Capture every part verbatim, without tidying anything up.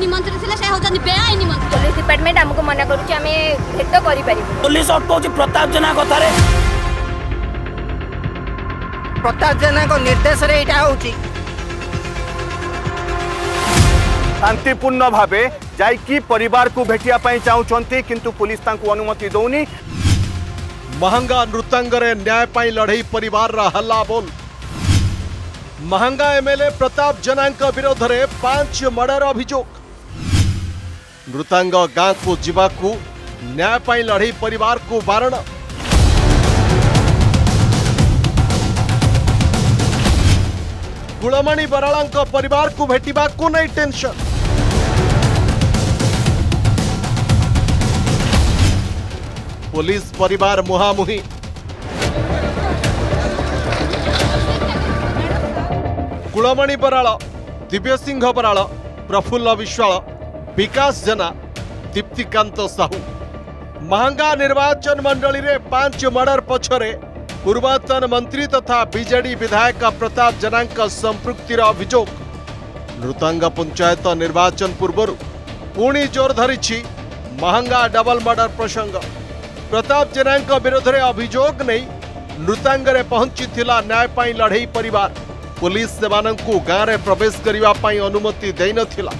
बेआईन मंत्री बेआईन मंत्री police department आमको मना करेट पुलिस अटकाउच प्रताप जेना कथार प्रताप जेना निर्देश शांतिपूर्ण भाव जाइकी परिवार को भेटिया चाहते किंतु पुलिस तांको अनुमति दौनी महंगा नृतंगरे न्याय पाई लड़ई परिवार रा हल्ला बोल महंगा एमएलए प्रताप जेनांक विरोध रे पांच मर्डर अभियोग नृतंग गांव को जीवाकू न्याय पाई लड़ई परिवार को बारण कुलमणि बराला परिवार को भेटिबा को नहीं टेंशन पुलिस परिवार मुहामुही कुलमणि बराला दिव्य सिंह बराला प्रफुल्ल विश्वाला विकास जेना दीप्ति कांत साहू महंगा निर्वाचन मंडली रे पांच मर्डर पछरे पूर्वतन मंत्री तथा बीजेडी विधायक प्रताप जेनांक संपृक्तिर अभियोग नृतंग पंचायत निर्वाचन पूर्व पुणी जोर धरिछि महंगा डबल मर्डर प्रसंग प्रताप जेनांक विरोध में अभियोग नहीं नृतांगरे पहुंची थिला न्याय पाई लड़ई परिवार पुलिस सेमानंकु गाँव में प्रवेश करिवा पाई अनुमति देन थिला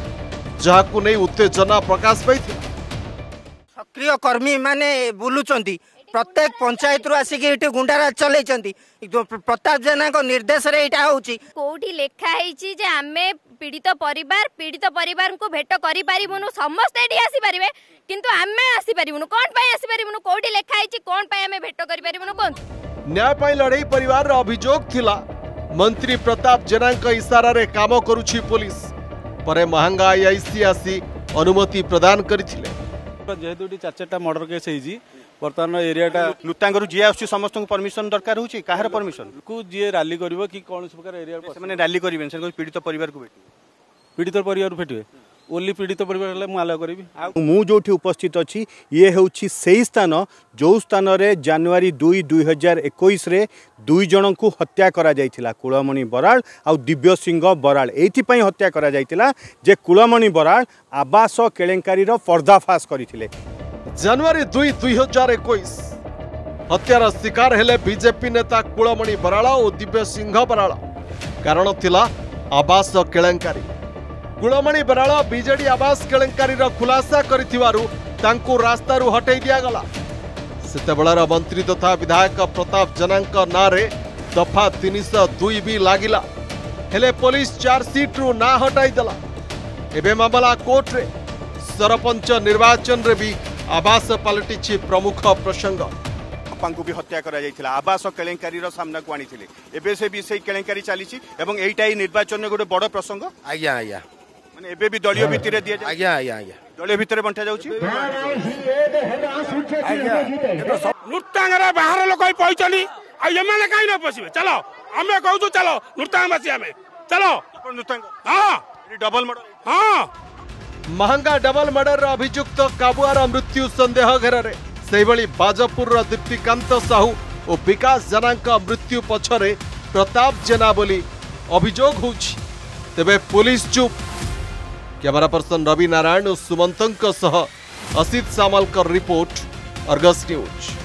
जहाकु नहीं उत्तेजना प्रकाश पाई सक्रिय कर्मी माने बुलुचंती प्रत्येक पंचायत रु आसिक इटे गुंडाराज चलैचंती प्रताप जेना को निर्देश रे इटा होउची कोठी लेखा हेची जे आमे पीड़ित परिवार पीड़ित परिवार को भेट करि परिबनु समस्त एडी आसी परिबे किंतु आमे आसी परिबनु कोन पाई आसी परिबनु कोठी लेखा हेची कोन पाई आमे भेट करि परिबनु कोन न्याय पाई लड़ई परिवार रा अभियोग थिला मंत्री प्रताप जेना का इशारा रे काम करूची पुलिस परे महंगा आईआईसी आसी अनुमति प्रदान करथिले जेहेतु चार चारटा मर्डर केस हेजी बर्तमान एरियाटा नृतांग जी आसुच्छी समस्त परमिशन दरकार होची काहर परमिशन को जी रैली करिवो कि कोन प्रकार एरिया पर माने रैली करिवेन से पीड़ित परिवार को भेटि पीड़ित परिवार भेटवे ओनली पीड़ित परिवार हले मु आला करबी मु जोठी उपस्थित अछि ये होउछि सेही स्थान जो स्थान रे जनवरी दुई दो हज़ार इक्कीस रे दुई जन को हत्या करा जायतिला कुलमणि बराल आ दिव्य सिंह बराल एथि पई हत्या करा जायतिला जे कुलमणि बराल आवास केलेंकारी रो पर्दाफाश करथिले जनवरी दुई दो हज़ार इक्कीस हत्यार शिकार हेले बीजेपी नेता कुलमणि बराला और दिव्य सिंह बराला कारण थिला आवास केलेंकारी कुलमणि बराला बीजेडी आवास केलेंकारी खुलासा करिथिवारु तांकु रास्तारु हटाई दियागला सेतेबेलार मंत्री तथा विधायक प्रताप जेनांक नारे दफा तीन सौ दुई भी लागिला हेले पुलिस चार्जसीट रु ना हटाई देला एबे मामला कोर्ट रे सरपंच निर्वाचन रे भी आवास पलटि प्रमुख प्रसंग अपांकु भी हत्या करा आवास केलेंकारी सामना को आनी एबे से भी सही केलेंकारी चली एटाई निर्वाचन में गोटे बड़ प्रसंग आज्ञा आज्ञा माने एबे भी दलियों भितर दिया आज्ञा आज्ञा आज्ञा दलियों भितर बंटा जाउची नृतांगरा बाहर लोक पहुचली आ एमाने काई न पसिबे चलो हमें कहू चलो नृतांगवासी हमें चलो नृतांग हां डबल मर्डर हां महंगा डबल मर्डर अभियुक्त काबुआर मृत्यु संदेह घेर से बाजपुर दीप्ति कांत साहू और विकास जेना मृत्यु पछरे प्रताप जेना बोली अभियोग होछि तेबे पुलिस चुप कैमरा पर्सन रवि नारायण और सुमंतंक सह असित सामल का रिपोर्ट अर्गस न्यूज।